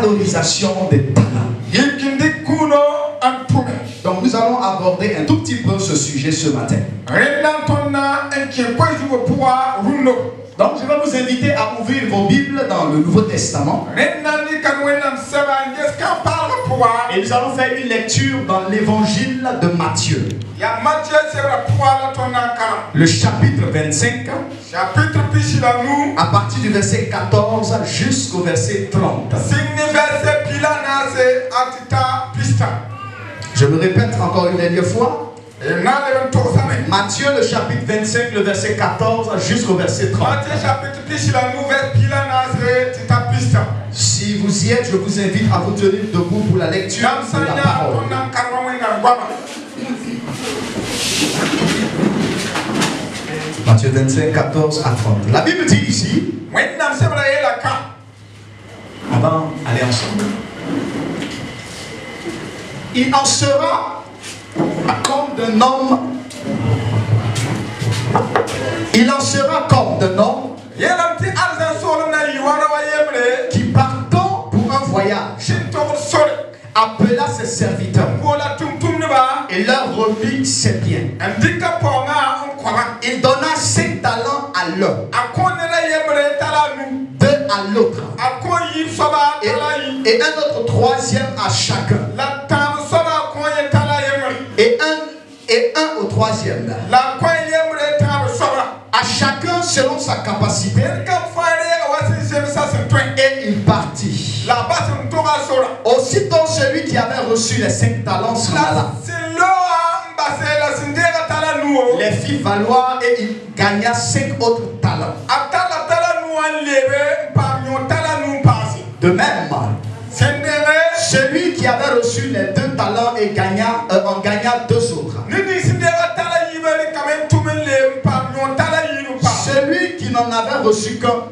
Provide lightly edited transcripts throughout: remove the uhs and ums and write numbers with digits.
valorisation des talents. Donc nous allons aborder un tout petit peu ce sujet ce matin. Donc je vais vous inviter à ouvrir vos Bibles dans le Nouveau Testament. Et nous allons faire une lecture dans l'évangile de Matthieu. Le chapitre 25. À partir du verset 14 jusqu'au verset 30. Je me répète encore une dernière fois. Matthieu le chapitre 25, le verset 14 jusqu'au verset 30. Si vous y êtes, je vous invite à vous tenir debout pour la lecture de la parole. Matthieu 25, 14 à 30. La Bible dit ici, on va aller ensemble. Il en sera comme d'un homme. Il en sera comme d'un homme qui partant pour un voyage appela ses serviteurs et leur remit ses biens. Il donna 5 talents à l'un, 2 à l'autre et un autre 3e à chacun. Et un au 3e. À chacun selon sa capacité. Et il partit. Aussitôt celui qui avait reçu les 5 talents s'en alla. Les fit valoir et il gagna 5 autres talents. De même, celui qui avait reçu les 2 talents et gagna, en gagna 2 autres. Celui qui n'en avait reçu qu'un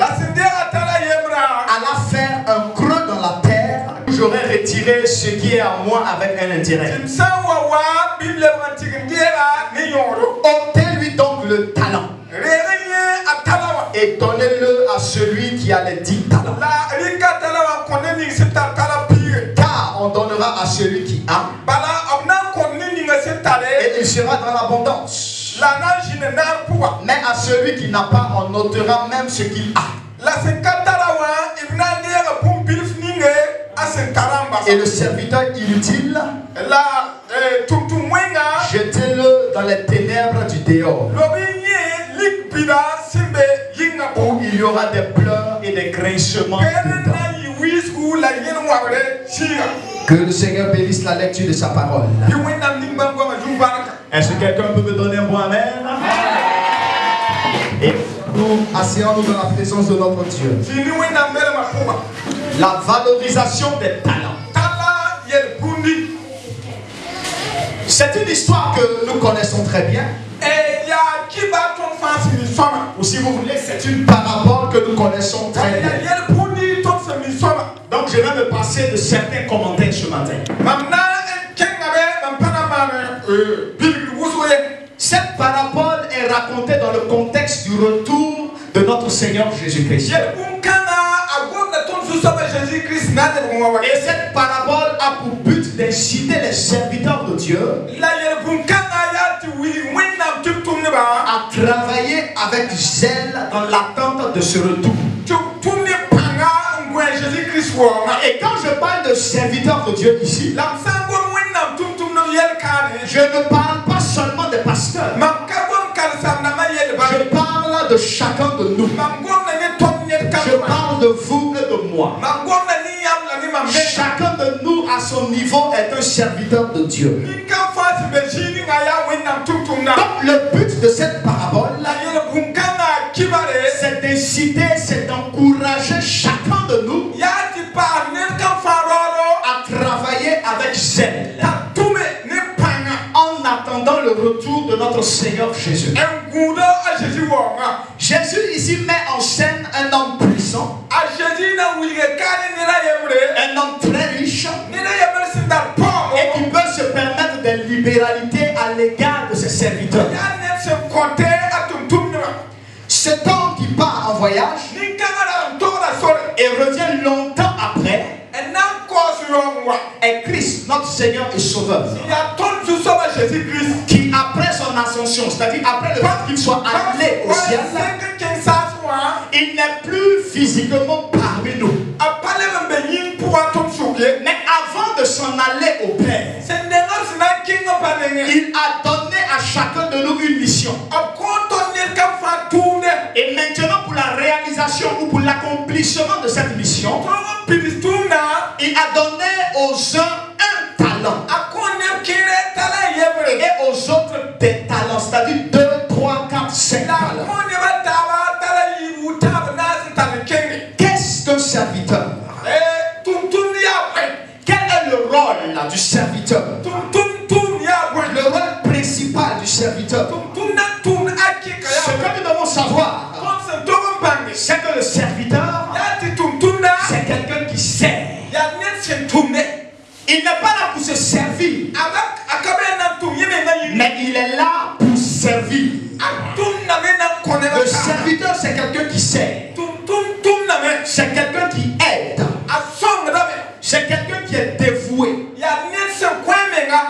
alla faire un creux dans la terre où j'aurais retiré ce qui est à moi avec un intérêt. Ôtez-lui donc le talent et donnez-le à celui qui a les 10 talents. Car on donnera à celui qui a et il sera dans l'abondance. Mais à celui qui n'a pas, on notera même ce qu'il a. Et le serviteur inutile, jetez-le dans les ténèbres du dehors, où il y aura des pleurs et des grincements. Que le Seigneur bénisse la lecture de sa parole. Est-ce que quelqu'un peut me donner un bon amen? Et nous asseyons-nous dans la présence de notre Dieu. La valorisation des talents. C'est une histoire que nous connaissons très bien. Ou si vous voulez, c'est une parabole que nous connaissons très bien. Donc je vais me passer de certains commentaires ce matin. Cette parabole est racontée dans le contexte du retour de notre Seigneur Jésus-Christ. Et cette parabole a pour but d'inciter les serviteurs de Dieu à travailler avec zèle dans l'attente de ce retour. Et quand je parle de serviteurs de Dieu ici, je ne parle pas seulement des pasteurs. Je parle de chacun de nous. Je parle de vous et de moi. Chacun de nous à son niveau est un serviteur de Dieu. Donc le but de cette parabole, c'est d'inciter, c'est d'encourager chacun de nous à travailler avec zèle en attendant le retour de notre Seigneur Jésus. Jésus ici met en scène un homme puissant, un homme très riche et qui peut se permettre des libéralités à l'égard de ses serviteurs. Cet homme qui part en voyage et revient longtemps après quoi? Est Christ, notre Seigneur et Sauveur. Il y a tant de choses à Jésus-Christ qui, après son ascension, c'est-à-dire après le fait qu'il soit allé au ciel, il n'est plus physiquement parmi nous. Mais avant de s'en aller au Père, il a donné à chacun de nous une mission. Et maintenant, pour la réalisation ou pour l'accomplissement de cette mission, il a donné aux uns un talent et aux autres des talents, c'est-à-dire 2, 3, 4, 5 talents. Qu'est-ce qu'un serviteur? Quel est le rôle là, du serviteur? Le rôle principal du serviteur, ce que nous devons savoir, c'est que le serviteur, c'est quelqu'un qui sert. Il n'est pas là pour se servir, mais il est là pour servir. Le serviteur, c'est quelqu'un qui sert, c'est quelqu'un qui aide, c'est quelqu'un qui est dévoué,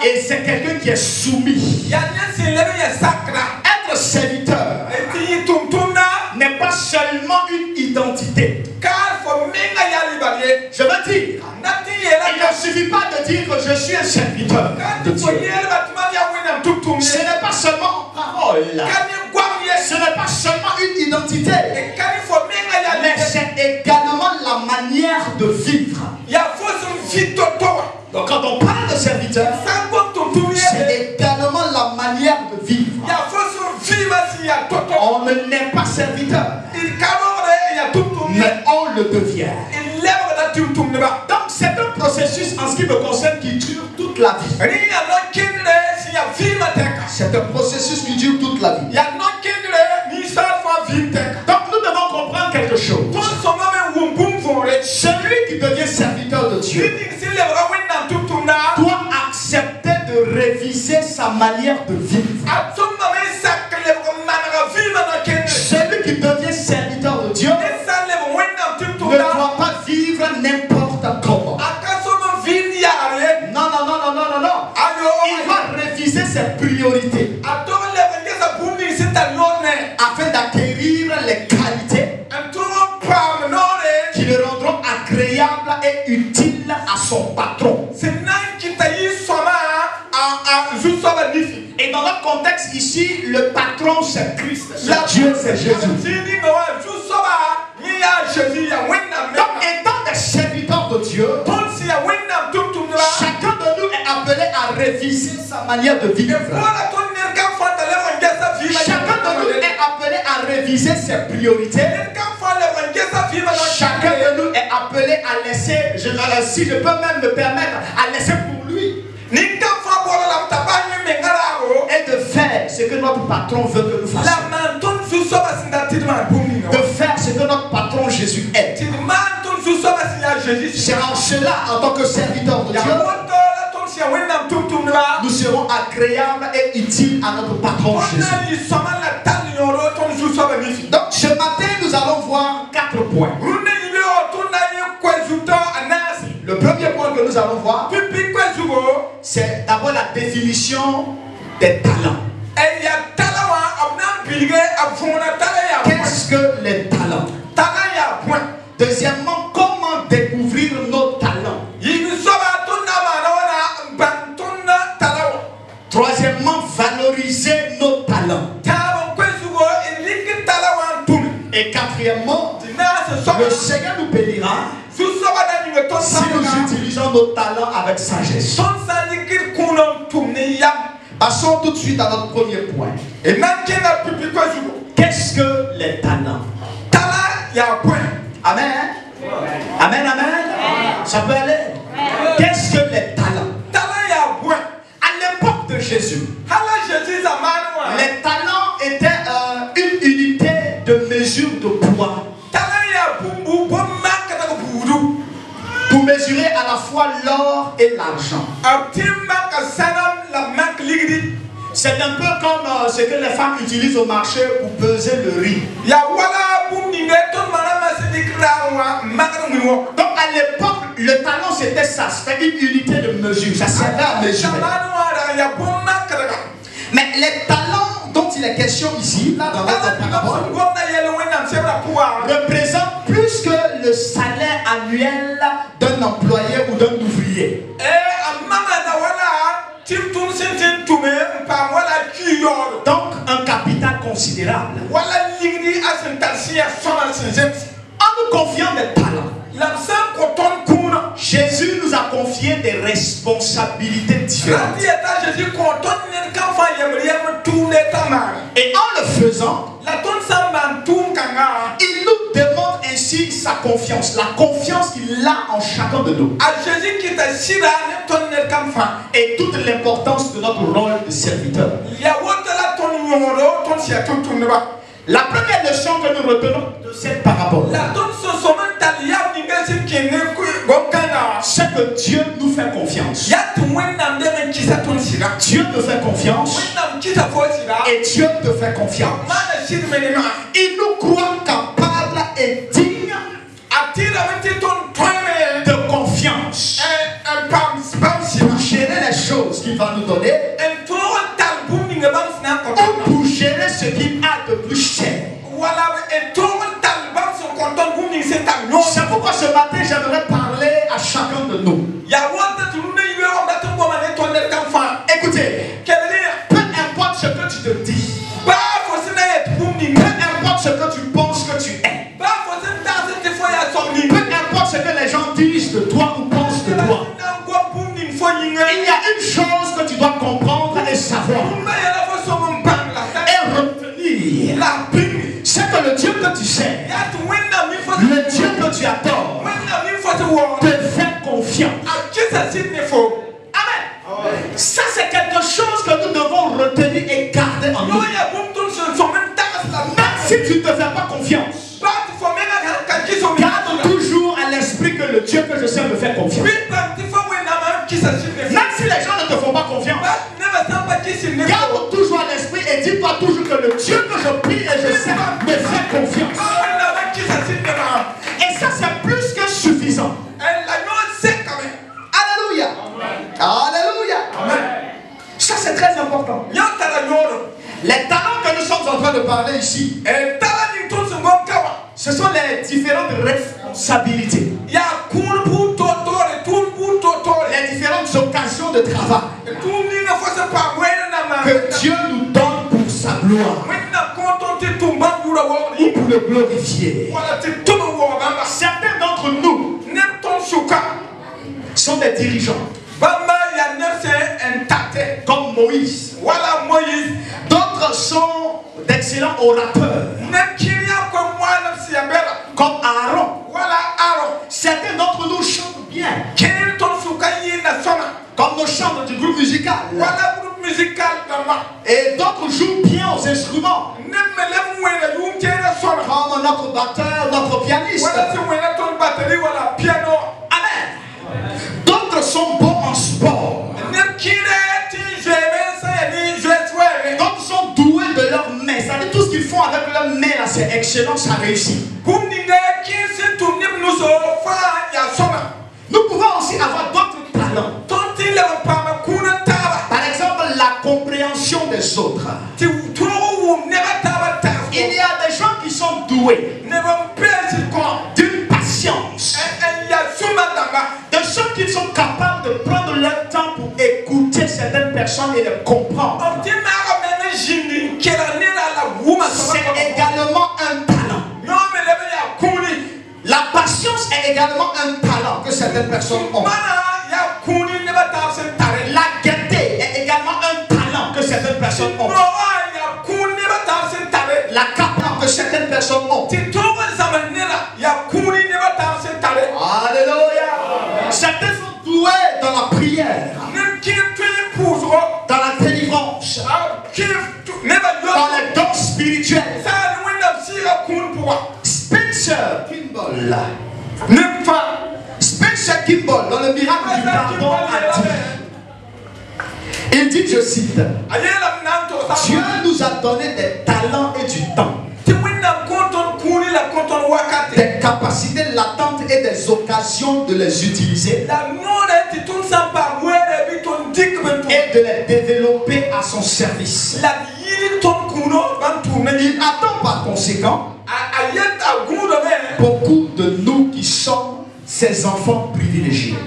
et c'est quelqu'un qui est soumis. Être serviteur n'est pas seulement une identité. Je veux dire, il ne suffit pas de dire que je suis un serviteur de Dieu. Ce n'est pas seulement une parole, ce n'est pas seulement une identité, mais c'est également la manière de vivre. Donc quand on parle de serviteur, c'est également la manière de vivre. On n'est pas serviteur, mais on le devient. Donc c'est un processus, en ce qui me concerne, qui dure toute la vie. C'est un processus qui dure toute la vie. Donc nous devons comprendre quelque chose. Celui qui devient serviteur de Dieu doit accepter de réviser sa manière de vivre. Celui qui devient serviteur de Dieu ne doit pas vivre n'importe comment. Non, non, non, non, non, non. Il va réviser ses priorités afin d'acquérir les qualités qui le rendront agréable et utile à son patron. Et dans notre contexte ici, le patron c'est Christ. Dieu c'est Jésus. Donc étant des serviteurs de Dieu, chacun de nous est appelé à réviser sa manière de vivre. Chacun de nous est appelé à réviser ses priorités. Chacun de nous est appelé à laisser, si je peux même me permettre, à laisser pour lui. Et de faire ce que notre patron veut que nous fassions. De faire ce que notre patron Jésus est. C'est en cela, en tant que serviteur de Dieu, nous serons agréables et utiles à notre patron Jésus. Donc ce matin, nous allons voir 4 points. Le premier point que nous allons voir, c'est d'abord la définition des talents. Qu'est-ce que les talents? Deuxièmement, comment découvrir nos talents? Troisièmement, valoriser nos talents. Et quatrièmement, le Seigneur nous bénira si nous utilisons nos talents avec sagesse. Passons tout de suite à notre premier point. Qu'est-ce que les talents? Amen. Amen, amen. Ça peut aller. Qu'est-ce que les talents? À l'époque de Jésus, les talents étaient une unité de mesure de poids. Pour mesurer à la fois l'or et l'argent. C'est un peu comme ce que les femmes utilisent au marché pour peser le riz. Donc à l'époque, le talent c'était ça. ça, c'est une unité de mesure, ça sert à mesure. Mais les talents dont il est question ici, là dans votre parabole, représentent plus que le salaire annuel d'un employé ou d'un ouvrier. Donc un capital considérable. En nous confiant des talents, Jésus nous a confié des responsabilités différentes. Et en le faisant, il nous demande ainsi sa confiance, la confiance qu'il a en chacun de nous. Et toute l'importance de notre rôle de serviteur. La première leçon que nous retenons de cette parabole, c'est que Dieu nous fait confiance. Dieu te fait confiance. Et Dieu te fait confiance. Il nous croit capable et digne de confiance pour gérer les choses qu'il va nous donner, ou pour gérer ce qu'il a de plus cher. C'est pourquoi ce matin j'aimerais parler à chacun de nous. Écoutez, peu importe ce que tu te dis, peu importe ce que tu penses que tu es, peu importe ce que les gens disent de toi ou pensent de toi, il y a une chose que tu dois comprendre et savoir et retenir. C'est que le Dieu que tu sais, le Dieu que tu adores, te fait confiance. Amen. Ça c'est quelque chose que nous devons retenir et garder en nous. Même si tu ne te fais pas confiance, garde toujours à l'esprit que le Dieu que je sais me fait confiance. Même si les gens ne te font pas confiance, garde toujours à l'esprit et dis-toi toujours que le Dieu que je prie et je sais me fait confiance. Et ça c'est plus que suffisant. Alléluia. Alléluia. Amen. Ça c'est très important. Les talents que nous sommes en train de parler ici, ce sont les différentes responsabilités, les différentes occasions de travail que Dieu nous donne pour sa gloire ou pour le glorifier. Certains d'entre nous sont des dirigeants, comme Moïse. D'autres sont d'excellents orateurs, comme Aaron. Certains d'entre nous chantent bien, comme nos chants du groupe musical. Et d'autres jouent bien aux instruments, comme notre batteur, notre pianiste. Amen. D'autres sont bons en sport, d'autres sont doués de leurs mains. C'est-à-dire tout ce qu'ils font avec leurs mains, c'est excellent, ça réussit. Nous pouvons aussi avoir d'autres talents. Par exemple, la compréhension des autres. Il y a des gens qui sont doués d'une patience, de ceux qui sont capables de prendre leur temps pour écouter certaines personnes et les comprendre. C'est également un talent. La patience est également un talent que certaines personnes ont. La gaieté est également un talent que certaines personnes ont. La capacité que certaines personnes ont. Alléluia. Certains sont doués dans la prière, dans la délivrance, dans les dons spirituels. Spencer Kimball, dans le miracle du pardon, a dit, il dit, je cite, Dieu nous a donné des talents et du temps, des capacités latentes et des occasions de les utiliser. et de les développer à son service. Il attend par conséquent beaucoup de nous qui sommes ses enfants privilégiés.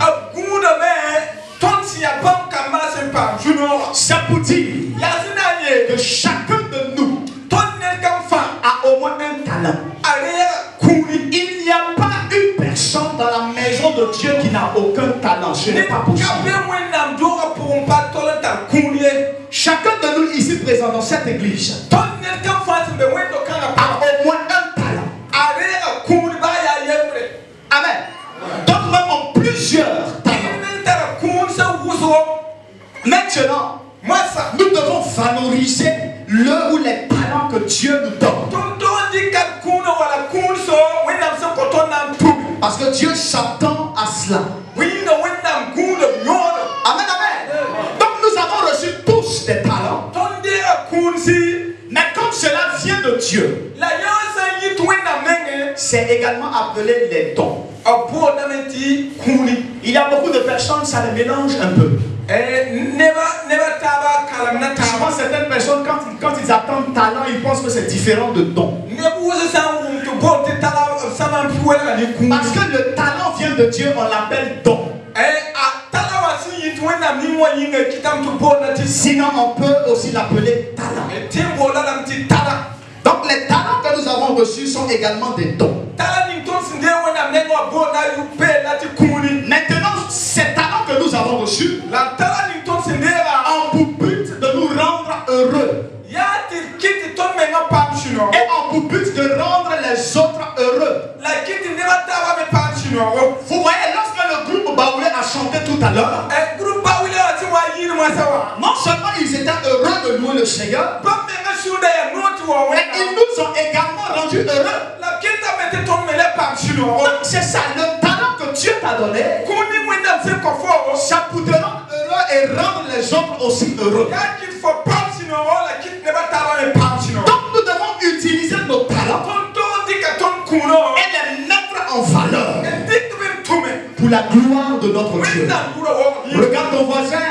Ça pour dire que chacun de nous a au moins un talent. Il n'y a pas une personne dans la maison de Dieu qui n'a aucun talent. Ce n'est pas possible. Chacun de nous ici présent dans cette église a au moins un talent. Amen. D'autres même ont plusieurs talents. Maintenant, nous devons valoriser le ou les talents que Dieu nous donne. Parce que Dieu s'attend à cela. Amen, amen. Donc nous avons reçu tous des talents. Mais comme cela vient de Dieu, c'est également appelé les dons. Il y a beaucoup de personnes, ça les mélange un peu. Souvent certaines personnes quand ils attendent talent, ils pensent que c'est différent de don. Parce que le talent vient de Dieu, on l'appelle don. Sinon on peut aussi l'appeler talent. Donc les talents que nous avons reçus sont également des dons. Maintenant ces talents que nous avons reçus ont pour but de nous rendre heureux et ont pour but de rendre les autres heureux. Vous voyez, lorsque le groupe Baoulé a chanté tout à l'heure, non seulement ils étaient heureux de louer le Seigneur, mais ils nous ont également rendus heureux. Donc c'est ça, le talent que Dieu t'a donné, ça peut te rendre heureux et rendre les autres aussi heureux. Donc nous devons utiliser nos talents et les mettre en valeur pour la gloire de notre Dieu. Regarde ton voisin,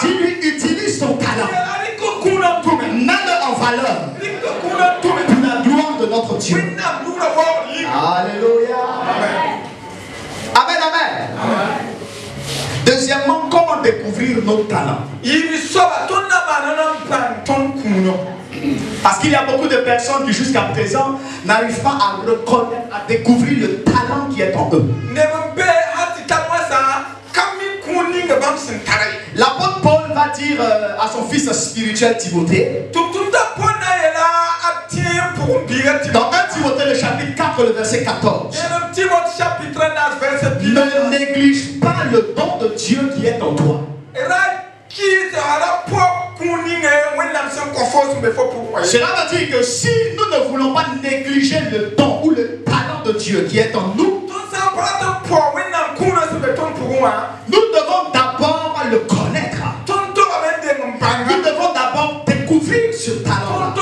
si lui utilise son talent, mets-le en valeur pour la gloire de notre Dieu. Alléluia. Amen, amen, amen. Deuxièmement, comment découvrir nos talents? Parce qu'il y a beaucoup de personnes qui jusqu'à présent n'arrivent pas à reconnaître, à découvrir le talent qui est en eux. L'apôtre Paul va dire à son fils spirituel Timothée, dans 1 Timothée le chapitre 4, le verset 14, ne néglige pas le don de Dieu qui est en toi. Cela veut dire que si nous ne voulons pas négliger le don ou le talent de Dieu qui est en nous, nous devons d'abord le connaître. Nous devons d'abord découvrir ce talent.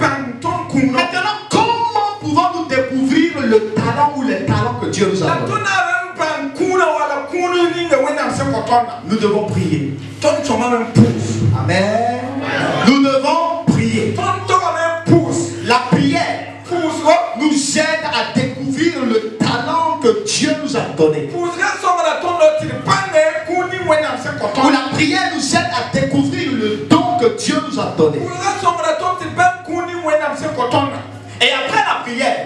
Maintenant, comment pouvons-nous découvrir le talent ou les talents que Dieu nous a donnés? Nous devons prier. Amen. Nous devons prier. La prière nous aide à découvrir le talent que Dieu nous a donné. La prière nous aide à découvrir le don que Dieu nous a donné. Et après la prière,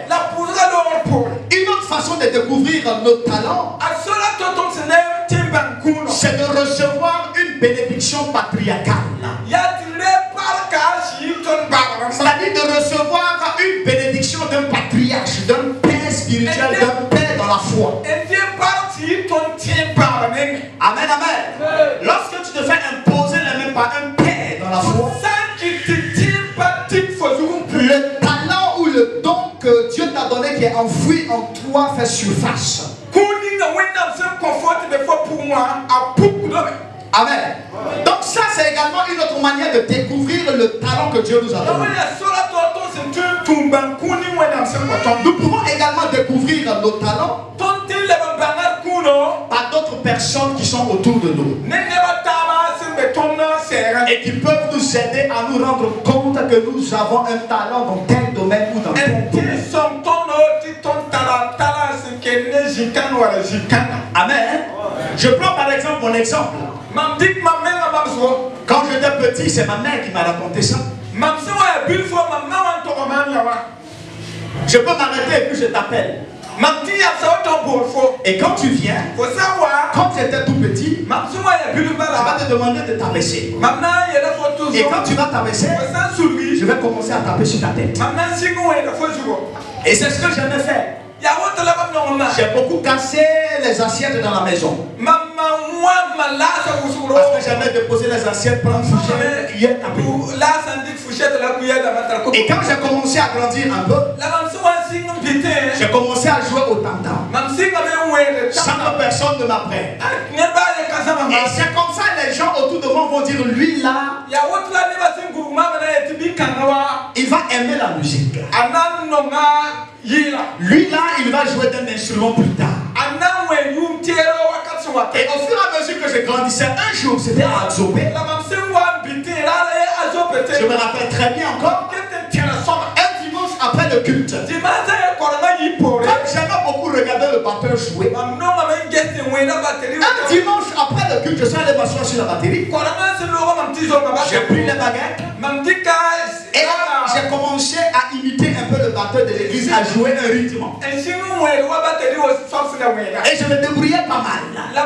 une autre façon de découvrir nos talents, c'est de recevoir une bénédiction patriarcale. C'est-à-dire de recevoir une bénédiction d'un patriarche, d'un père spirituel, d'un père dans la foi. Amen, amen. Lorsque tu te fais imposer la main par un père dans la foi, le talent ou le don que Dieu t'a donné qui est enfoui en toi fait surface. Amen. Donc ça c'est également une autre manière de découvrir le talent que Dieu nous a donné. Nous pouvons également découvrir nos talents par d'autres d'autres personnes qui sont autour de nous et qui peuvent nous aider à nous rendre compte que nous avons un talent dans tel domaine ou dans tel domaine. Amen. Je prends par exemple mon exemple. Quand j'étais petit, c'est ma mère qui m'a raconté ça. Je peux m'arrêter et puis je t'appelle. Et quand tu viens, quand tu étais tout petit, je vais te demander de t'abaisser. Et quand tu vas t'abaisser, je vais commencer à taper sur ta tête. Et c'est ce que j'aimais faire. J'ai beaucoup cassé les assiettes dans la maison. Parce que j'avais déposé les assiettes, prendre la cuillère, taper. Et quand j'ai commencé à grandir un peu, j'ai commencé à jouer au tam-tam. Chaque personne de ma près. Et c'est comme ça les gens autour de moi vont dire, lui là, il va aimer la musique. Lui là, il va jouer d'un instrument plus tard. Et au fur et à mesure que je grandissais, un jour c'était à Azopé. Je me rappelle très bien encore. Un dimanche après le culte, comme j'aimais beaucoup regarder le batteur jouer, un dimanche après le culte, je suis allé m'asseoir sur la batterie. J'ai pris les baguettes et j'ai commencé à imiter un peu le batteur de l'église, à jouer un rythme. Et je me débrouillais pas mal. Le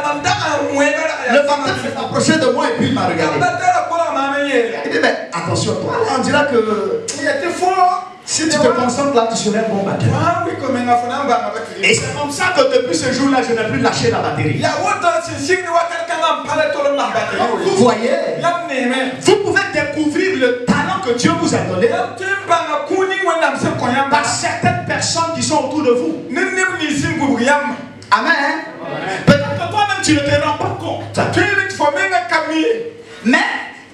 batteur s'est approché de moi et puis il m'a regardé. Il dit, mais attention toi, on dira que il était fort. Si tu te concentres là, tu serais un bon batteur. Et c'est comme ça que depuis ce jour-là, je n'ai plus lâché la batterie. Vous voyez, vous pouvez découvrir le talent que Dieu vous a donné par certaines personnes qui sont autour de vous. Amen. Peut-être que toi-même, tu ne te rends pas compte. Mais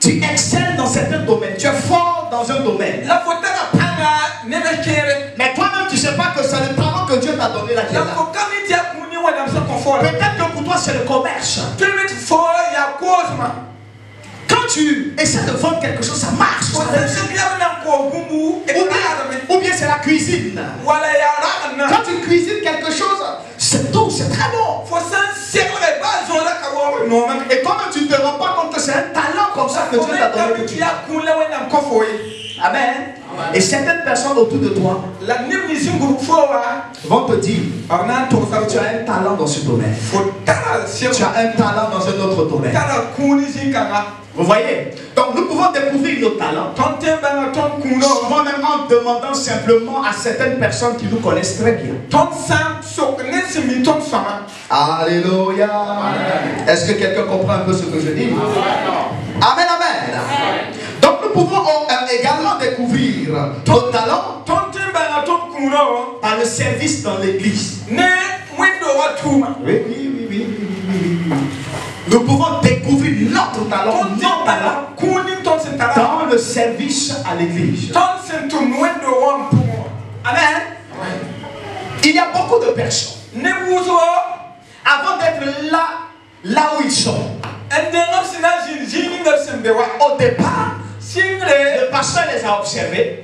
tu excelles dans certains domaines. Tu es fort dans un domaine. Mais toi-même, tu ne sais pas que c'est le talent que Dieu t'a donné là. Peut-être que pour toi, c'est le commerce. Quand tu essaies de vendre quelque chose, ça marche. Ou bien c'est la cuisine. Quand tu cuisines quelque chose, c'est tout, c'est très bon. Et toi-même, tu ne te rends pas compte que c'est un talent comme ça que Dieu t'a donné. Amen. Et certaines personnes autour de toi vont te dire que tu as un talent dans ce domaine. Tu as un talent dans un autre domaine. Vous voyez? Donc nous pouvons découvrir nos talents. Souvent même en demandant simplement à certaines personnes qui nous connaissent très bien. Alléluia. Est-ce que quelqu'un comprend un peu ce que je dis? Amen, amen. Donc nous pouvons également découvrir nos talents par le service dans l'église. Oui. Nous pouvons découvrir notre talent, dans le service à l'église. Amen. Il y a beaucoup de personnes, avant d'être là où ils sont, au départ, le pasteur les a observés.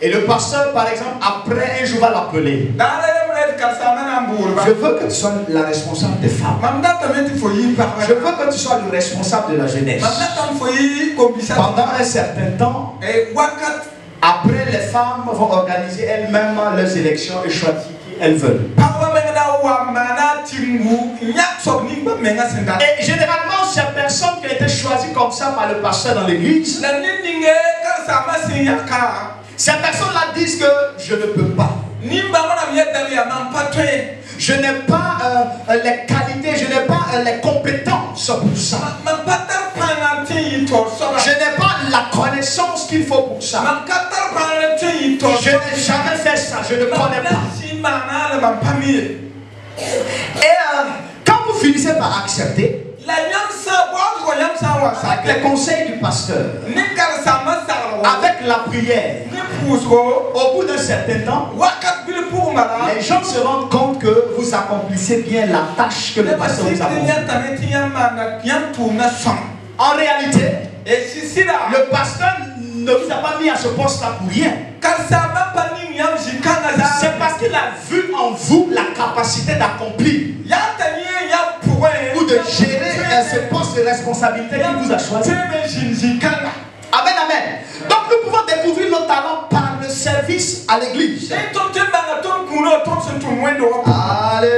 Et le pasteur, par exemple, après un jour va l'appeler. Je veux que tu sois la responsable des femmes. Je veux que tu sois le responsable de la jeunesse. Pendant un certain temps, après les femmes vont organiser elles-mêmes leurs élections et choisir qui elles veulent. Et généralement, ces personnes qui ont été choisies comme ça par le pasteur dans l'église, ces personnes-là disent que je ne peux pas. Je n'ai pas les qualités, je n'ai pas les compétences pour ça. Je n'ai pas la connaissance qu'il faut pour ça. Je n'ai jamais fait ça, je ne connais pas. Et quand vous finissez par accepter, avec les conseils du pasteur, avec la prière, au bout d'un certain temps, les gens se rendent compte que vous accomplissez bien la tâche que le pasteur vous a confiée. En réalité, le pasteur ne vous a pas mis à ce poste-là pour rien. C'est parce qu'il a vu en vous la capacité d'accomplir ou de gérer ce poste de responsabilité qu'il vous a choisi. Amen, amen. Donc nous pouvons découvrir nos talents par le service à l'église. Alléluia.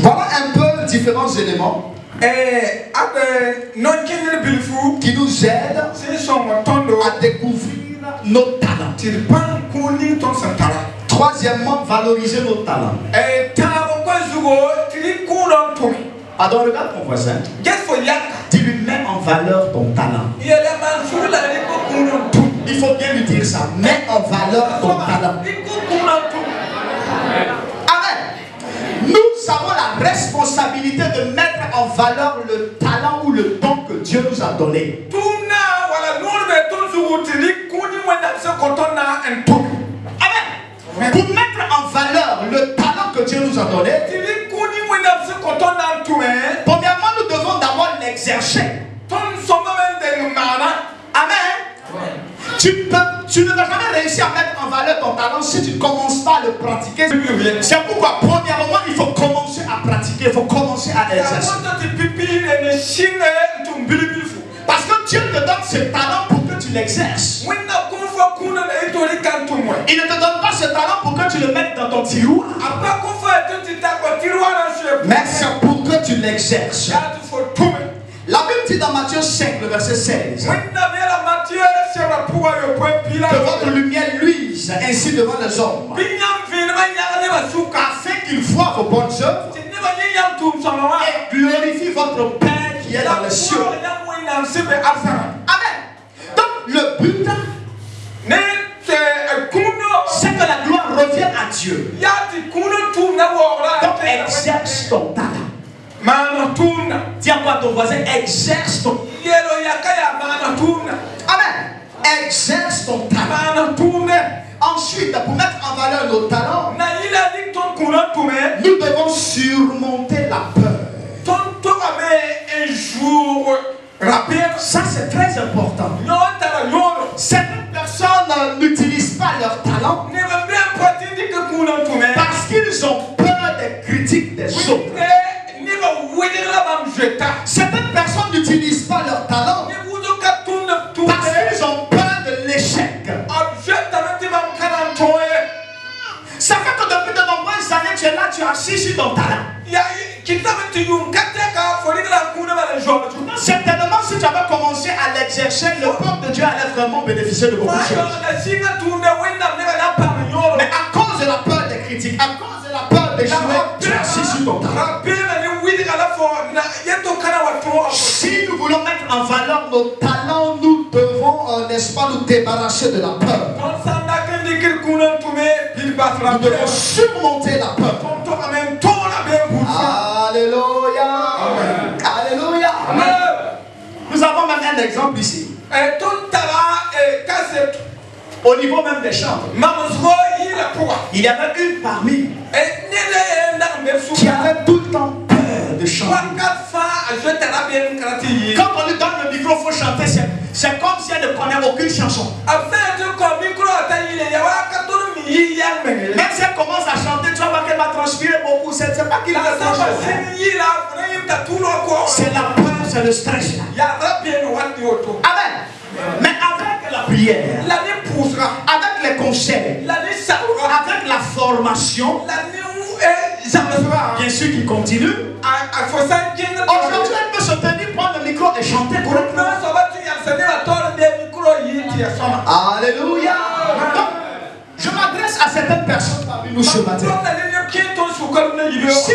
Voilà un peu différents éléments qui nous aident à découvrir nos talents. Troisièmement, valoriser nos talents. Pardon, regarde ton voisin. Dis-lui, mets en valeur ton talent. Il faut bien lui dire ça. Mets en valeur ton talent. Amen. Nous avons la responsabilité de mettre en valeur le talent ou le don que Dieu nous a donné. Amen. Pour mettre en valeur le talent que Dieu nous a donné, premièrement, nous devons d'abord l'exercer. Amen. Tu ne vas jamais réussir à mettre en valeur ton talent si tu ne commences pas à le pratiquer. C'est pourquoi, premièrement, il faut commencer à pratiquer, il faut commencer à exercer. Parce que Dieu te donne ce talent pour que tu l'exerces. Il ne te donne pas ce talent pour que tu le mettes dans ton tiroir. Mais c'est pour que tu l'exerces. La Bible dit dans Matthieu 5, le verset 16, que votre lumière luise ainsi devant les hommes, afin qu'ils voient vos bonnes œuvres et glorifient votre Père qui est dans les cieux. Amen. Donc le but, c'est que la gloire revienne à Dieu. Donc exerce ton talent. Dis à ton voisin, exerce ton talent. Amen. Exerce ton talent. Ensuite, pour mettre en valeur nos talents, nous devons surmonter la peur. Ça, c'est très important. Certaines personnes n'utilisent pas leur talent parce qu'ils ont peur des critiques des autres. Certaines personnes n'utilisent pas leur talent parce qu'ils ont peur de l'échec. Ça fait que depuis de nombreuses années, tu es là, tu as assis sur ton talent. Certainement, si tu avais commencé à l'exercer, le peuple de Dieu allait vraiment bénéficier de beaucoup de choses. Mais à cause de la peur des critiques, à cause de la peur des choses, tu as assis sur ton talent. Si nous voulons mettre en valeur nos talents, nous devons, n'est-ce pas, nous débarrasser de la peur. Nous devons surmonter la peur. Alléluia. Alléluia. Nous avons même un exemple ici. Au niveau même des chants, il y avait une parmi qui avait tout le temps peur de chanter. Quand on lui donne le micro, il faut chanter. C'est comme si elle ne connaît aucune chanson. Même si elle commence à chanter, tu vas voir qu'elle va transpirer beaucoup. C'est pas qu'il va transpirer. C'est la peur, c'est le stress. Amen. Mais avec la prière, avec les conseils, avec la formation, bien sûr qu'il continue. Aujourd'hui, elle peut se tenir, prendre le micro et chanter correctement. Alléluia. Je m'adresse à certaines personnes parmi nous ce matin. Si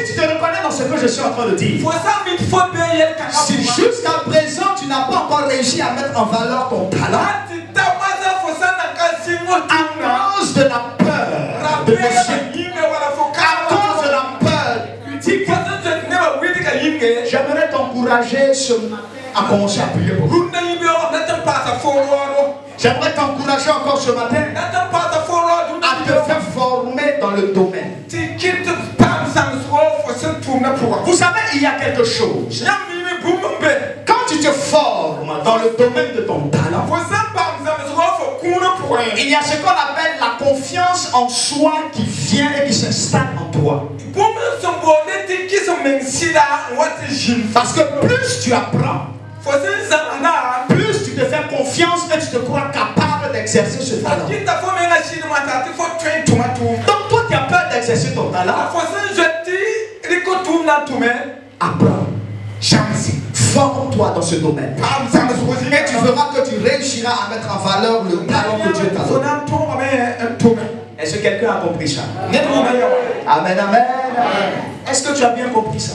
tu te reconnais dans ce que je suis en train de dire, si jusqu'à présent tu n'as pas encore réussi à mettre en valeur ton talent, à cause de la peur de l'échec, à cause de la peur, j'aimerais t'encourager ce matin J'aimerais t'encourager encore ce matin à te faire former dans le domaine. Vous savez, il y a quelque chose. Quand tu te formes dans le domaine de ton talent, il y a ce qu'on appelle la confiance en soi qui vient et qui s'installe en toi. Parce que plus tu apprends, plus tu te fais confiance et tu te crois capable d'exercer ce talent. Donc toi tu as peur d'exercer ton talent. Apprends, forme-toi dans ce domaine. Et tu verras que tu réussiras à mettre en valeur le talent que Dieu t'a donné. Est-ce que quelqu'un a compris ça? Amen, amen. Est-ce que tu as bien compris ça?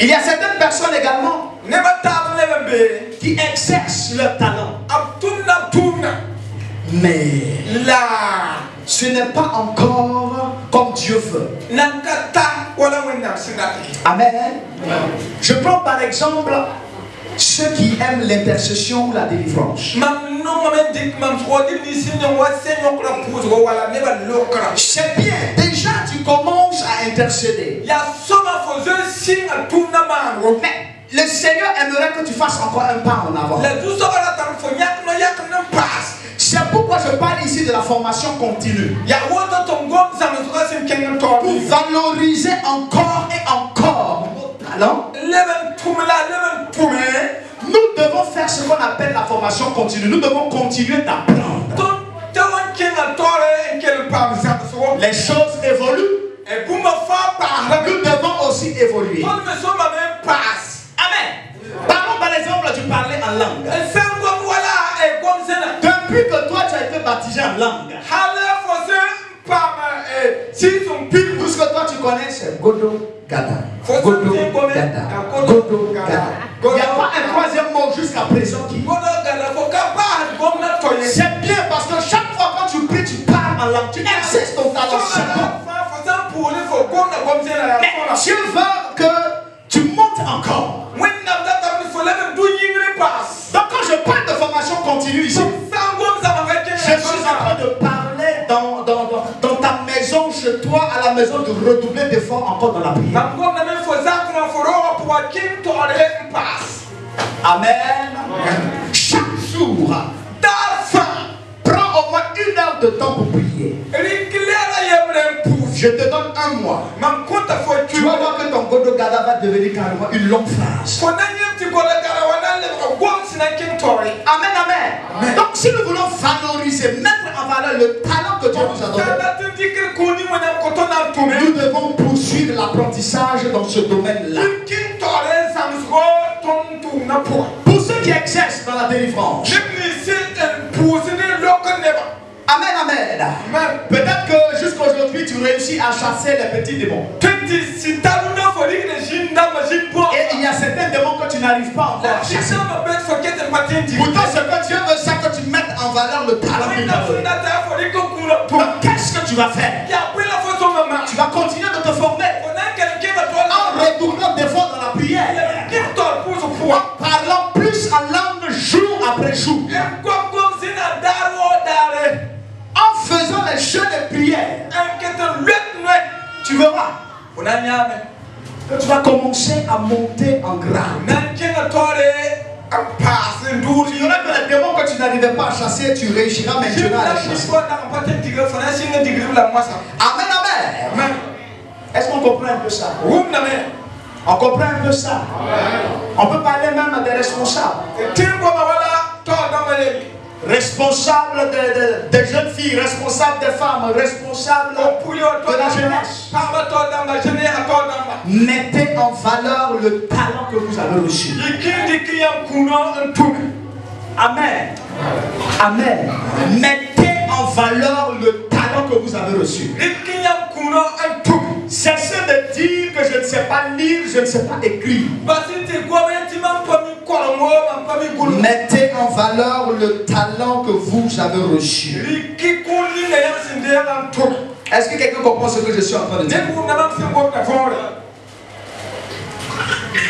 Il y a certaines personnes également qui exercent leur talent. Mais là, ce n'est pas encore comme Dieu veut. Amen. Je prends par exemple ceux qui aiment l'intercession ou la délivrance. C'est bien, déjà tu commences à intercéder. Mais le Seigneur aimerait que tu fasses encore un pas en avant. C'est pourquoi je parle ici de la formation continue. Pour valoriser encore et encore nos talents, nous devons faire ce qu'on appelle la formation continue. Nous devons continuer d'apprendre. Les choses évoluent. Nous devons aussi évoluer. Amen. Parlons par exemple du parler en langue. Depuis que toi tu as été baptisé en langue, tout ce que toi tu connais c'est Godo Gada, Godo Gada, Godo Gada. Il n'y a pas un troisième mot jusqu'à présent qui... C'est bien parce que chaque fois quand tu pries, tu parles en langue, tu exerces ton talent. Mais Dieu veut que tu montes encore. Donc quand je parle de formation continue ici, je suis en train de parler dans ta maison, chez toi, à la maison, de redoubler d'efforts encore dans la prière. Amen. Chaque jour, prends au moins 1 heure de temps pour prier. Je te donne 1 mois. Tu vas voir que ton Godo Gada va devenir carrément une longue phrase. Amen, amen. Donc si nous voulons valoriser, mettre en valeur le talent que Dieu nous a donné, nous devons poursuivre l'apprentissage dans ce domaine-là. Pour ceux qui exercent dans la délivrance, amen, amen. Peut-être que jusqu'aujourd'hui tu réussis à chasser les petits démons. Et il y a certains démons que tu n'arrives pas encore à chasser. Pourtant ce que Dieu veut, c'est que tu mettes en valeur le talent. Donc qu'est-ce que tu vas faire? Tu vas continuer de te former en retournant des fois dans la prière, en parlant plus en langue jour après jour, en faisant les jeux de prière. Tu verras que tu vas commencer à monter en grade. Il y aura que les démons que tu n'arrivais pas à chasser, tu réussiras maintenant à les chasser. Amen, amen. Est-ce qu'on comprend un peu ça? On comprend un peu ça. On peut parler même à des responsables. Responsable des jeunes filles, responsable des femmes, responsable de la jeunesse. Mettez en valeur le talent que vous avez reçu. Amen. Amen. Mettez en valeur le talent que vous avez reçu. Cessez de dire que je ne sais pas lire, je ne sais pas écrire. Mettez en valeur le talent que vous avez reçu. Est-ce que quelqu'un comprend ce que je suis en train de dire?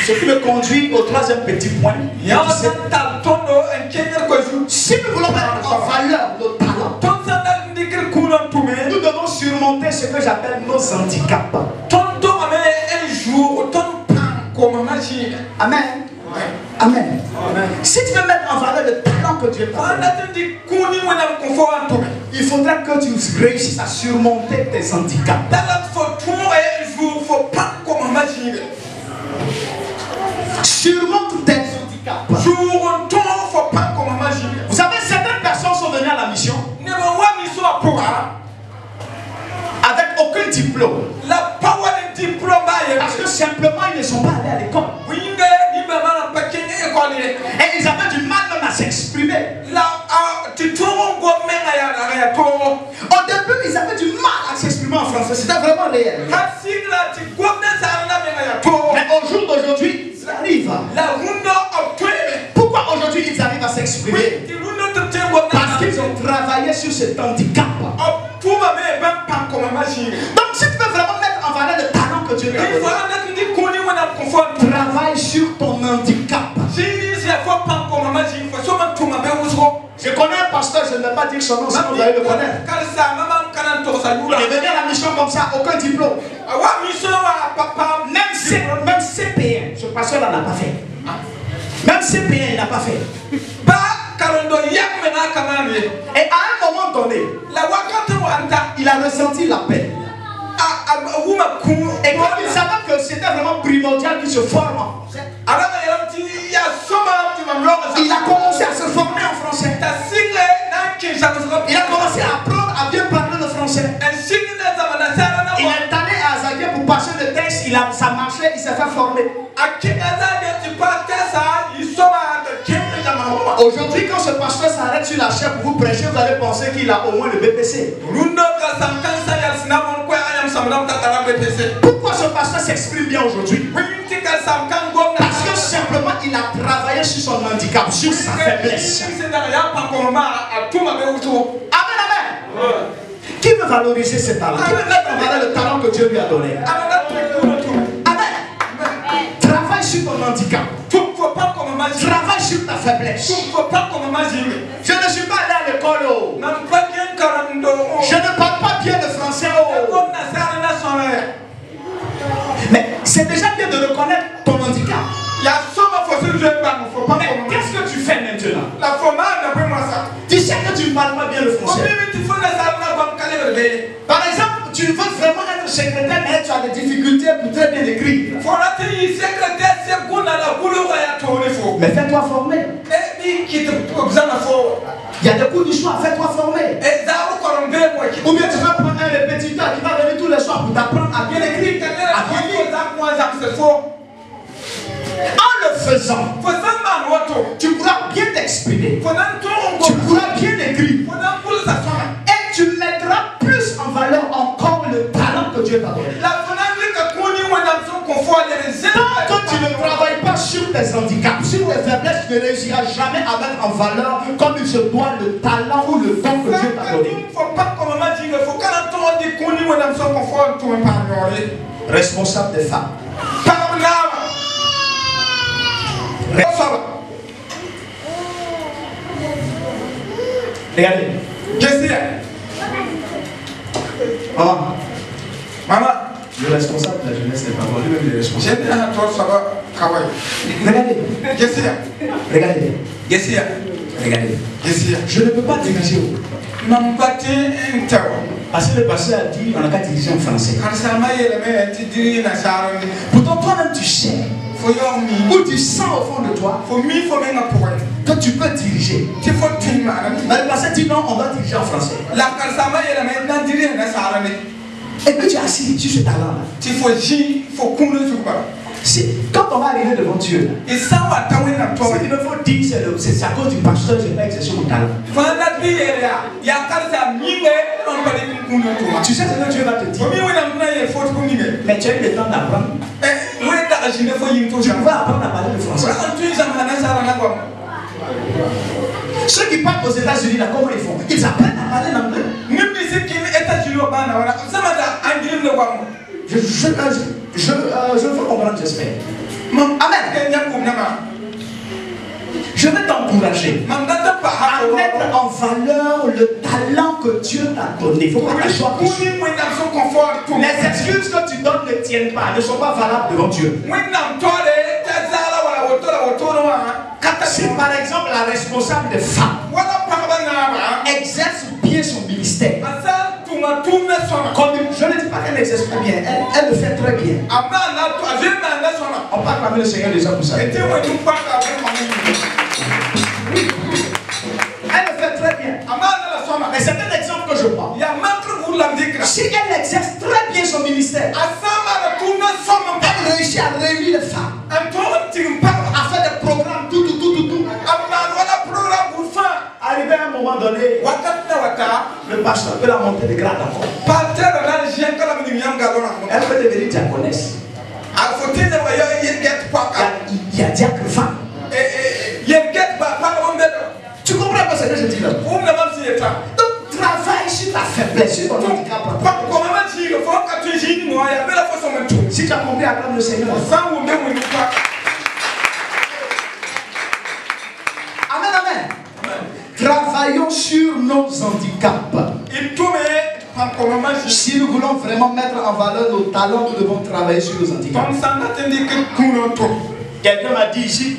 Ce qui me conduit au troisième petit point. Si nous voulons mettre en valeur nos talents, nous devons surmonter ce que j'appelle nos handicaps. Amen. Amen. Si tu veux mettre en valeur le talent que Dieu t'a donné, il faudra que tu réussisses à surmonter tes handicaps. Surmonte tes handicaps. Vous savez, certaines personnes sont venues à la mission avec aucun diplôme. Parce que simplement, ils ne sont pas allés à l'école. Et ils avaient du mal même à s'exprimer. Au début, ils avaient du mal à s'exprimer en français. C'était vraiment réel. Mais au jour d'aujourd'hui, ils arrivent. Pourquoi aujourd'hui ils arrivent à s'exprimer? Parce qu'ils ont travaillé sur cet handicap. Donc si tu veux vraiment mettre en valeur le talent que Dieu t'a donné, travaille sur ton handicap. Je connais un pasteur, je ne vais pas dire son nom, sinon vous allez le connaître. Il est venu à la mission comme ça, aucun diplôme. Même CPN, ce pasteur-là n'a pas fait. Même CPN, il n'a pas fait. Et à un moment donné, il a ressenti la peine. Et quand il savait que c'était vraiment primordial qu'il se forme, il a commencé à se former en français. Il a commencé à apprendre à bien parler le français. Il est allé à Azagué pour passer le test. Ça marchait, il s'est fait former. Aujourd'hui, quand ce pasteur s'arrête sur la chaire pour vous prêcher, vous allez penser qu'il a au moins le BPC. Pourquoi ce pasteur s'exprime bien aujourd'hui? Parce que simplement il a travaillé sur son handicap, sur sa faiblesse. Amen. Qui veut valoriser ce talent? Qui veut mettre en valeur le talent que Dieu lui a donné? Amen. Travaille sur ton handicap. Travaille sur ta faiblesse. Je ne suis pas allé à l'école. Oh. Je ne parle pas bien le français. Oh. Mais c'est déjà bien de reconnaître ton handicap. Mais qu'est-ce que tu fais maintenant? Tu sais que tu ne parles pas bien le français. Par exemple, tu veux vraiment être secrétaire, mais tu as des difficultés pour très bien écrire. Mais fais-toi former. Il y a des cours du soir, fais-toi former. Ou bien tu vas prendre un répétiteur qui va venir tous les soirs pour t'apprendre à bien écrire, à bien lire. En le faisant, tu pourras bien t'exprimer. Tu pourras bien écrire. Et tu mettras plus en valeur encore le talent que Dieu t'a donné. Tant que tu ne travailles pas sur tes handicaps, sur tes faiblesses, tu ne réussiras jamais à mettre en valeur comme il se doit le talent ou le don que Dieu t'a donné. Responsable des femmes. Regardez. Maman. Maman. Le responsable de la jeunesse n'est pas moi, lui-même le responsable. Regardez. Regardez. Regardez. Je ne peux pas diriger. Parce que le pasteur a dit on n'a qu'à diriger en français. Pourtant, toi-même, tu sais. Ou tu sens au fond de toi que tu peux diriger. Mais le passé dit non, on va diriger en français. Et que tu as assis sur ce talent-là. Quand on va arriver devant Dieu, ce qu'il me faut dire, c'est à cause du pasteur que je n'ai pas exercé mon talent. Tu sais ce que Dieu va te dire. Mais tu as eu le temps d'apprendre. Tu vas apprendre à parler le français. Ceux qui partent aux États-Unis, là, comment ils font? Ils apprennent à parler l'anglais. Je veux comprendre, j'espère. Je veux t'encourager à mettre en valeur le talent que Dieu t'a donné. Il ne faut pas que tu sois touché. Les excuses que tu donnes ne tiennent pas, ne sont pas valables devant Dieu. C'est par exemple la responsable des femmes. Exerce bien son ministère. Comme je ne dis pas qu'elle n'exerce pas bien, elle le fait très bien. On parle avec le Seigneur déjà pour ça. Elle le fait très bien. Mais c'est un exemple que je parle. Si elle exerce très bien son ministère, elle réussit à réunir les femmes, à faire des programmes, tout. Arrivé à un moment donné, le pasteur peut la monter de grade encore. Elle peut devenir diaconesse. Il y a diacre femme. Tu comprends pas ce que je dis là? Donc travaille sur ta faiblesse, sur ton handicap. Si tu as compris, acclame le Seigneur. Amen, amen. Travaillons sur nos handicaps. Si nous voulons vraiment mettre en valeur nos talents, nous devons travailler sur nos handicaps. Quelqu'un m'a dit ici,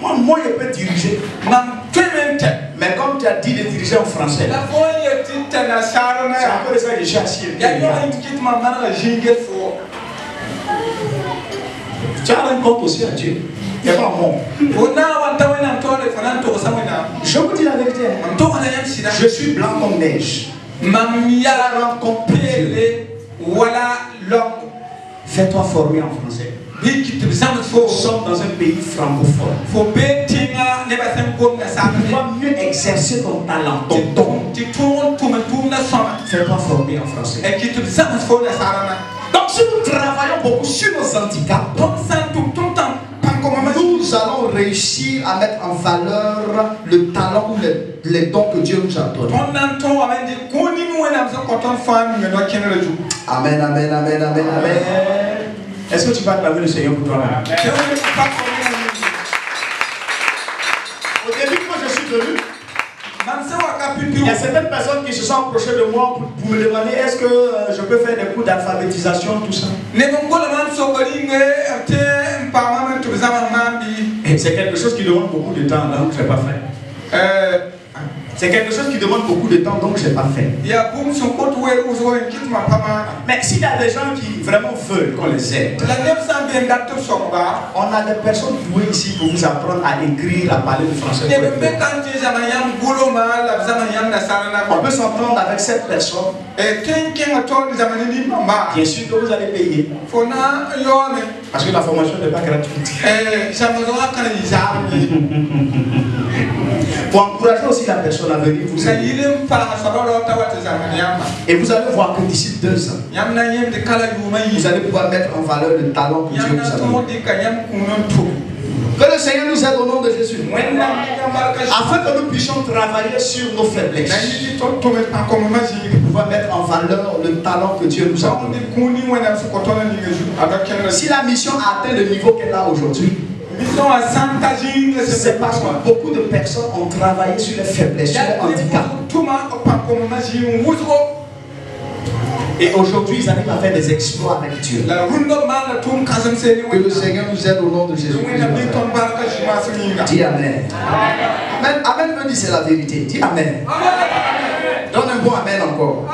moi je peux diriger. Mais comme tu as dit de diriger en français, c'est un peu ça que j'ai assis. Tu as un compte aussi à Dieu. C'est pas bon. Je vous dis la vérité. Je suis blanc comme neige. Fais-toi former en français. Nous sommes dans un pays francophone. Tu dois mieux exercer ton talent, ton don. Fais-toi former en français. Donc si nous travaillons beaucoup sur nos handicaps, nous allons réussir à mettre en valeur le talent ou les dons que Dieu nous a donnés. Amen, amen, amen, amen, amen. Est-ce que tu vas acclamer le Seigneur pour toi-même? Au début, quand je suis venu, il y a certaines personnes qui se sont approchées de moi pour me demander est-ce que je peux faire des cours d'alphabétisation, tout ça. C'est quelque chose qui demande beaucoup de temps, donc je n'ai pas fait. C'est quelque chose qui demande beaucoup de temps, donc je n'ai pas fait. Mais s'il y a des gens qui vraiment veulent qu'on les aide, on a des personnes douées ici pour vous apprendre à écrire, à parler le français. On peut s'entendre avec cette personne. Bien sûr que vous allez payer. Parce que la formation n'est pas gratuite. Pour encourager aussi la personne à venir vous aider. Et vous allez voir que d'ici 2 ans, vous allez pouvoir mettre en valeur le talent que Dieu vous a donné. Que le Seigneur nous aide au nom de Jésus. Afin que nous puissions travailler sur nos faiblesses. Pour pouvoir mettre en valeur le talent que Dieu nous a donné. Si la mission a atteint le niveau qu'elle a aujourd'hui, c'est parce que beaucoup de personnes ont travaillé sur les faiblesses, sur les handicaps. Et aujourd'hui, ils arrivent à faire des exploits avec Dieu. Que le Seigneur nous aide au nom de Jésus. Dis amen. Amen. Amen me dit c'est la vérité. Dis amen. Donne un bon amen encore.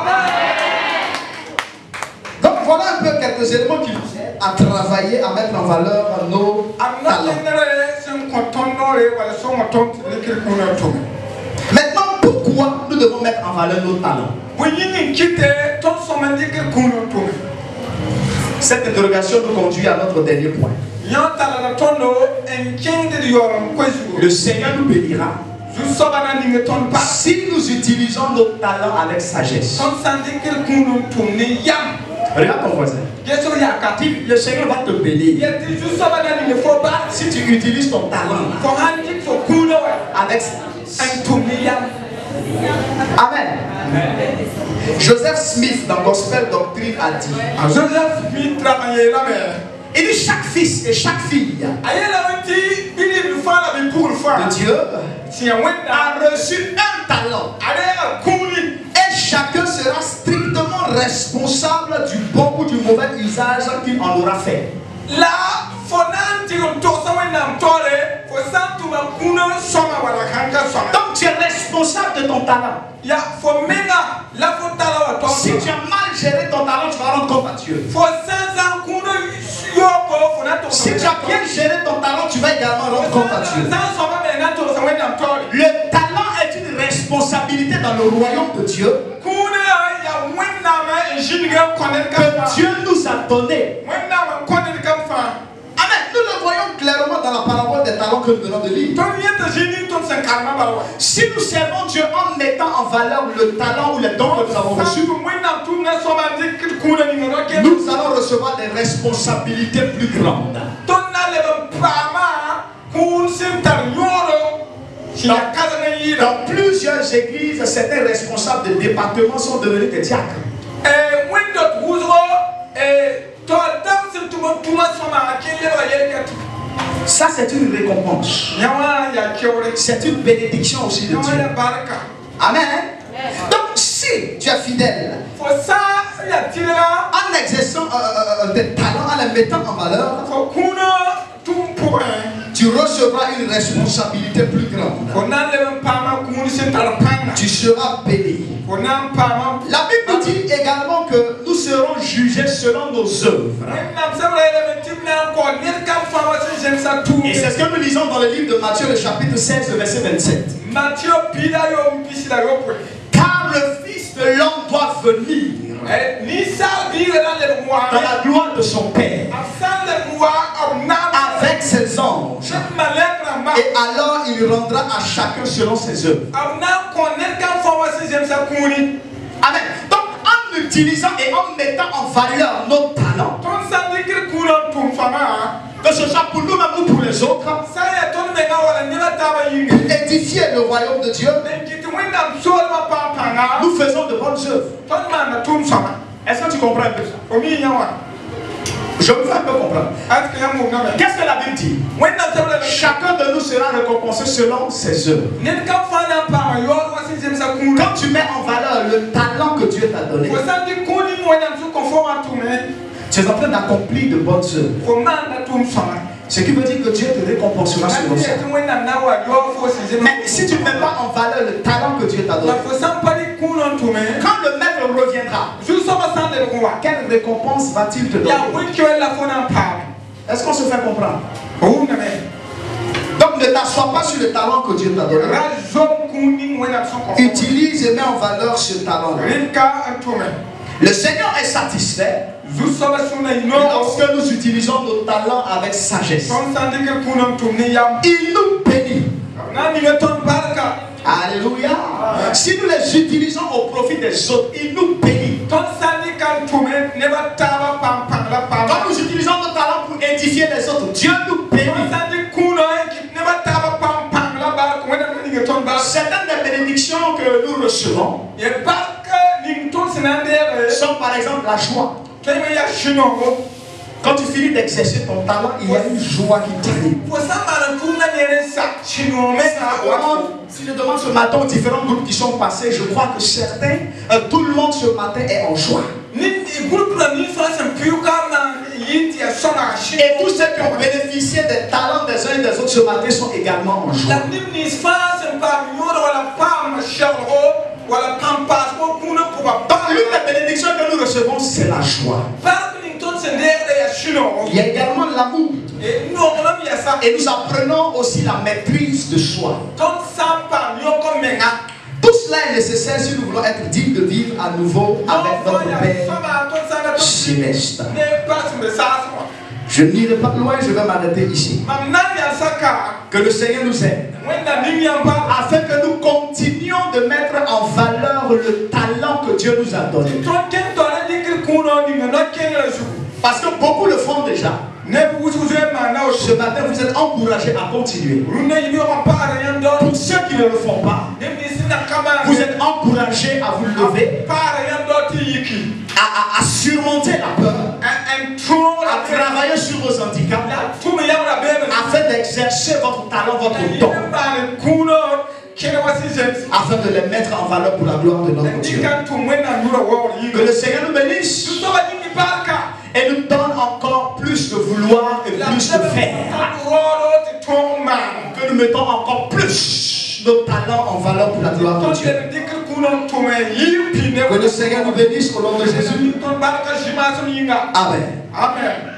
Donc voilà un peu quelques éléments qui nous aident à travailler, à mettre en valeur nos talents. Maintenant, pourquoi nous devons mettre en valeur nos talents? Cette interrogation nous conduit à notre dernier point. Le Seigneur nous bénira si nous utilisons nos talents avec sagesse. Regarde ton voisin. Le Seigneur va te bénir si tu utilises ton talent avec sagesse. Amen. Joseph Smith dans Gospel Doctrine a dit Il dit chaque fils et chaque fille de Dieu a reçu un talent. Et chacun sera strictement responsable du bon ou du mauvais usage qu'il en aura fait. Donc tu es responsable de ton talent. Si tu as mal géré ton talent, tu vas rendre compte à Dieu. Si tu as bien géré ton talent, tu vas également rendre compte à Dieu. Le talent est une responsabilité dans le royaume de Dieu que Dieu nous a donné. Nous le voyons clairement dans la parabole des talents que nous venons de lire. Si nous servons Dieu en mettant en valeur le talent ou les dons que nous avons reçus, nous allons recevoir des responsabilités plus grandes. Dans plusieurs églises, certains responsables de départements sont devenus des diacres. Ça, c'est une récompense. C'est une bénédiction aussi de Dieu. Amen. Donc, si tu es fidèle en exerçant des talents, en les mettant en valeur, tu recevras une responsabilité plus grande. Tu seras béni. La Bible dit également que nous serons jugés selon nos œuvres. Et c'est ce que nous lisons dans le livre de Matthieu, le chapitre 16, verset 27. Car le Fils de l'homme doit venir dans la gloire de son Père avec ses anges, et alors il rendra à chacun selon ses œuvres. Amen. Donc en utilisant et en mettant en valeur nos talents, que ce soit pour nous-mêmes ou pour les autres, pour édifier le royaume de Dieu, nous faisons de bonnes œuvres. Est-ce que tu comprends un peu ça? Je me fais un peu comprendre. Qu'est-ce que la Bible dit? Chacun de nous sera récompensé selon ses œuvres. Quand tu mets en valeur le talent que Dieu t'a donné, tu es en train d'accomplir de bonnes œuvres. Ce qui veut dire que Dieu te récompensera selon ses œuvres. Mais si tu ne mets pas en valeur le talent que Dieu t'a donné, quand le maître reviendra, quelle récompense va-t-il te donner? Est-ce qu'on se fait comprendre? Donc ne t'assois pas sur le talent que Dieu t'a donné. Utilise et mets en valeur ce talent. Le Seigneur est satisfait lorsque nous utilisons nos talents avec sagesse. Il nous bénit. Alléluia. Si nous les utilisons au profit des autres, il nous bénit. Quand nous utilisons nos talents pour édifier les autres, Dieu nous bénit. Certaines des bénédictions que nous recevons sont par exemple la joie. Quand tu finis d'exercer ton talent, il y a une joie qui t'arrive. Si je demande ce matin aux différents groupes qui sont passés, je crois que certains, tout le monde ce matin est en joie. Et tous ceux qui ont bénéficié des talents des uns et des autres ce matin sont également en joie. Dans l'une des bénédictions que nous recevons, c'est la joie. Il y a également l'amour. Et nous apprenons aussi la maîtrise de soi. Tout cela est nécessaire si nous voulons être dignes de vivre à nouveau avec notre Père céleste. Je n'irai pas loin, je vais m'arrêter ici. Que le Seigneur nous aide afin que nous continuions de mettre en valeur le talent que Dieu nous a donné. Parce que beaucoup le font déjà. Ce matin, vous êtes encouragés à continuer. Pour ceux qui ne le font pas, vous êtes encouragés à vous lever, à surmonter la peur, à travailler sur vos handicaps, afin d'exercer votre talent, votre don, afin de les mettre en valeur pour la gloire de notre Dieu. Que le Seigneur nous bénisse et nous donne encore plus de vouloir et plus de faire. Que nous mettons encore plus nos talents en valeur pour la gloire de Dieu. Que le Seigneur nous bénisse au nom de Jésus. Amen. Amen.